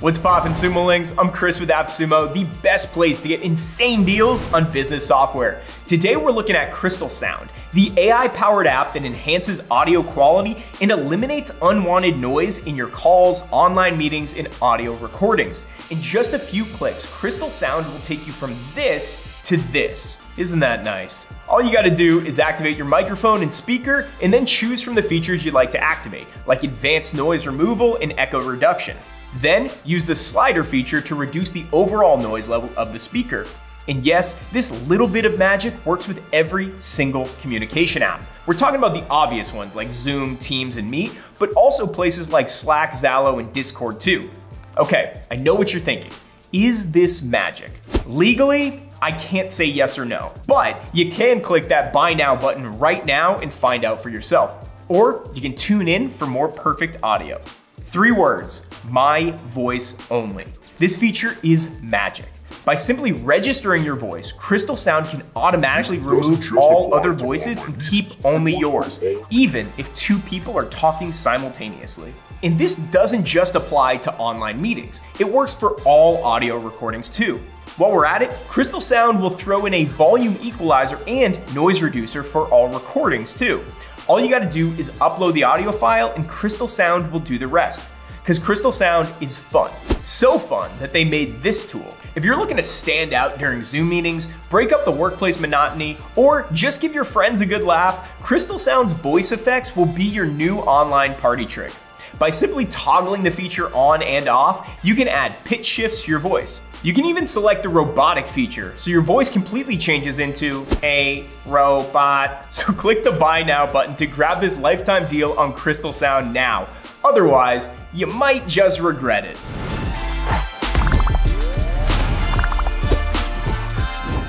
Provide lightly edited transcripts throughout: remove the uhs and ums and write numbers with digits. What's poppin', Sumo Links? I'm Chris with AppSumo, the best place to get insane deals on business software. Today we're looking at CrystalSound, the AI-powered app that enhances audio quality and eliminates unwanted noise in your calls, online meetings, and audio recordings. In just a few clicks, CrystalSound will take you from this to this. Isn't that nice? All you gotta do is activate your microphone and speaker and then choose from the features you'd like to activate, like advanced noise removal and echo reduction. Then use the slider feature to reduce the overall noise level of the speaker. And yes, this little bit of magic works with every single communication app. We're talking about the obvious ones like Zoom, Teams, and Meet, but also places like Slack, Zalo, and Discord too. Okay, I know what you're thinking. Is this magic? Legally, I can't say yes or no, but you can click that buy now button right now and find out for yourself. Or you can tune in for more perfect audio. 3 words, my voice only. This feature is magic. By simply registering your voice, CrystalSound can automatically remove all other voices and keep only yours, even if 2 people are talking simultaneously. And this doesn't just apply to online meetings. It works for all audio recordings too. While we're at it, CrystalSound will throw in a volume equalizer and noise reducer for all recordings too. All you gotta do is upload the audio file and CrystalSound will do the rest. Because CrystalSound is fun. So fun that they made this tool. If you're looking to stand out during Zoom meetings, break up the workplace monotony, or just give your friends a good laugh, CrystalSound's voice effects will be your new online party trick. By simply toggling the feature on and off, you can add pitch shifts to your voice. You can even select the robotic feature, so your voice completely changes into a robot. So click the buy now button to grab this lifetime deal on CrystalSound now. Otherwise, you might just regret it.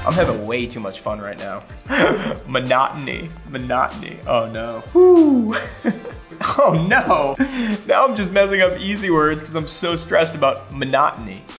I'm having way too much fun right now. Monotony. Oh no. Woo. Oh no. Now I'm just messing up easy words because I'm so stressed about monotony.